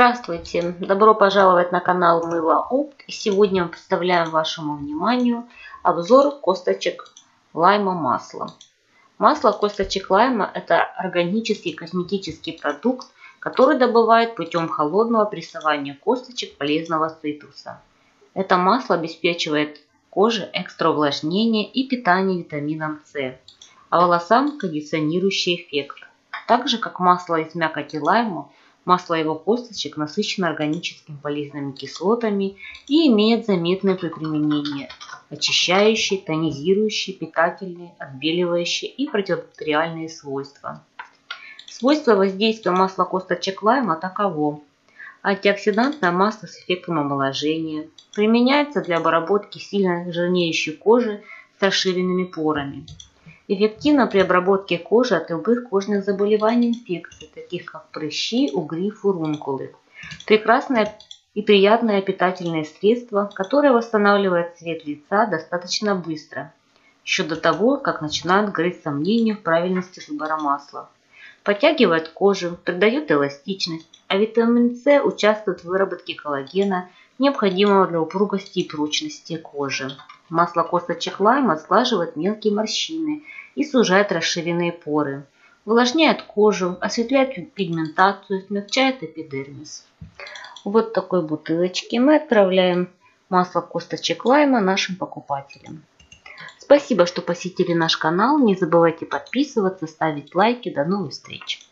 Здравствуйте! Добро пожаловать на канал Мыло Опт. И сегодня мы представляем вашему вниманию обзор косточек лайма масла. Масло косточек лайма – это органический косметический продукт, который добывают путем холодного прессования косточек полезного цитруса. Это масло обеспечивает коже экстраувлажнение и питание витамином С, а волосам кондиционирующий эффект. Так же, как масло из мякоти лайма, масло его косточек насыщено органическими полезными кислотами и имеет заметное при применении очищающие, тонизирующие, питательные, отбеливающие и противобактериальные свойства. Свойство воздействия масла косточек лайма таково. Антиоксидантное масло с эффектом омоложения. Применяется для обработки сильно жирнеющей кожи с расширенными порами. Эффективно при обработке кожи от любых кожных заболеваний и инфекций, таких как прыщи, угри, фурункулы. Прекрасное и приятное питательное средство, которое восстанавливает цвет лица достаточно быстро, еще до того, как начинают грызть сомнения в правильности выбора масла. Подтягивает кожу, придает эластичность, а витамин С участвует в выработке коллагена, необходимого для упругости и прочности кожи. Масло косточек лайма сглаживает мелкие морщины и сужает расширенные поры, увлажняет кожу, осветляет пигментацию, смягчает эпидермис. Вот такой бутылочке мы отправляем масло косточек лайма нашим покупателям. Спасибо, что посетили наш канал. Не забывайте подписываться, ставить лайки. До новых встреч!